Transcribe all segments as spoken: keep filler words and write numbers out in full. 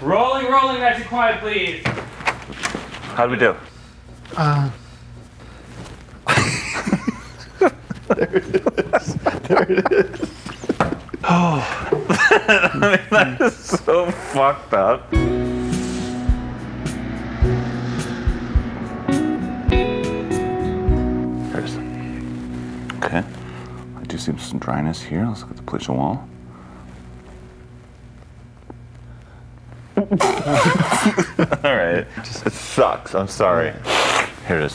Rolling, rolling, magic quiet, please. How'd we do? Uh. There it is. There it is. Oh. I mean, that is so fucked up. There's. Okay. I do see some dryness here. Let's look at the pollution wall. All right. Just, it sucks. I'm sorry. Yeah. Here it is.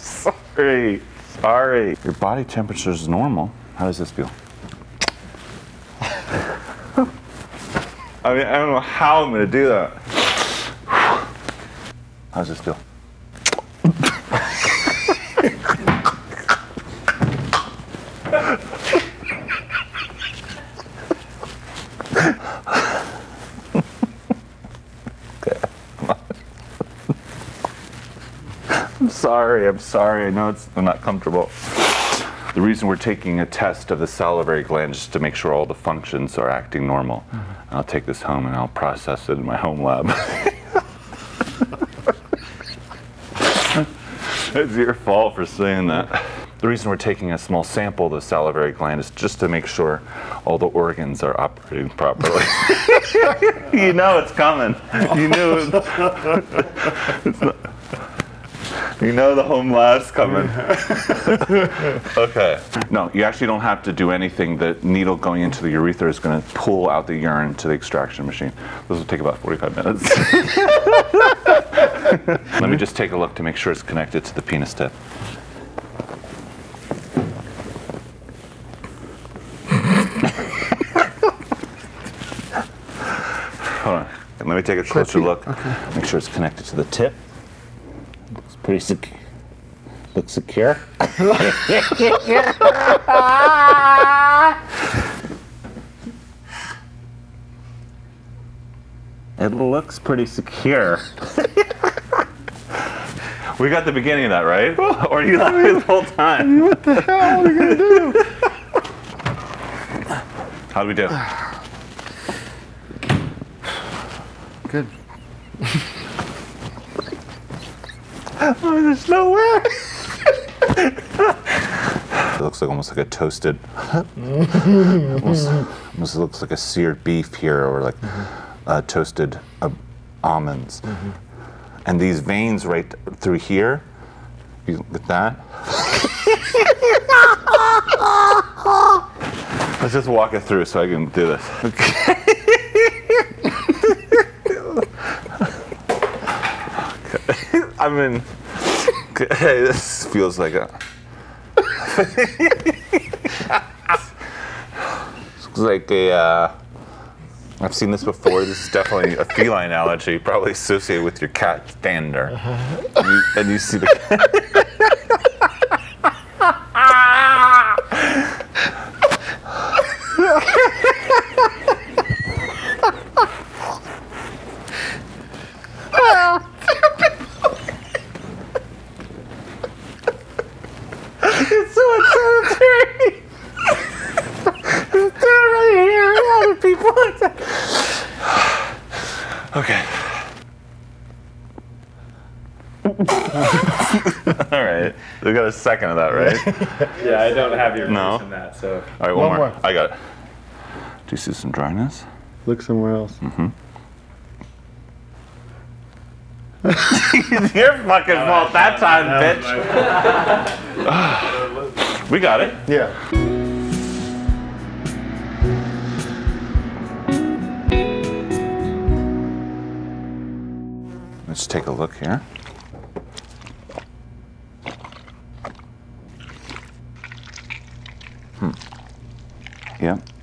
sorry. Sorry. Your body temperature is normal. How does this feel? I mean, I don't know how I'm going to do that. How does this feel? I'm sorry, I'm sorry, I know it's, I'm not comfortable. The reason we're taking a test of the salivary gland is to make sure all the functions are acting normal. Mm-hmm. I'll take this home and I'll process it in my home lab. It's your fault for saying that. The reason we're taking a small sample of the salivary gland is just to make sure all the organs are operating properly. You know it's coming. You knew it. It's not. You know the home lab's coming. Okay. No, you actually don't have to do anything. The needle going into the urethra is going to pull out the urine to the extraction machine. This will take about forty-five minutes. Let me just take a look to make sure it's connected to the penis tip. Hold on. Let me take a closer look. Okay. Make sure it's connected to the tip. Pretty sec looks secure. It looks pretty secure. We got the beginning of that, right? Or are you laughing the whole time? What the hell are we gonna do? How do we do? Good. Oh, there's no way! It looks like almost like a toasted, almost, almost looks like a seared beef here, or like mm-hmm. uh, toasted uh, almonds. Mm-hmm. And these veins right through here, you, with that. Let's just walk it through so I can do this. Okay. I mean, hey, this feels like a. It's like a. Uh, I've seen this before. This is definitely a feline allergy, probably associated with your cat Thander. Uh-huh. and, you, and you see the. It's so unsanitary! It's down right here, a lot of people. Okay. Alright. We got a second of that, right? Yeah, I don't have your no. in that, so. Alright, one, one more. more. I got it. Do you see some dryness? Look somewhere else. Mm-hmm. It's your fucking no, fault no, that no, time, no, bitch. No, no. We got it. Yeah. Let's take a look here. Hmm. Yeah.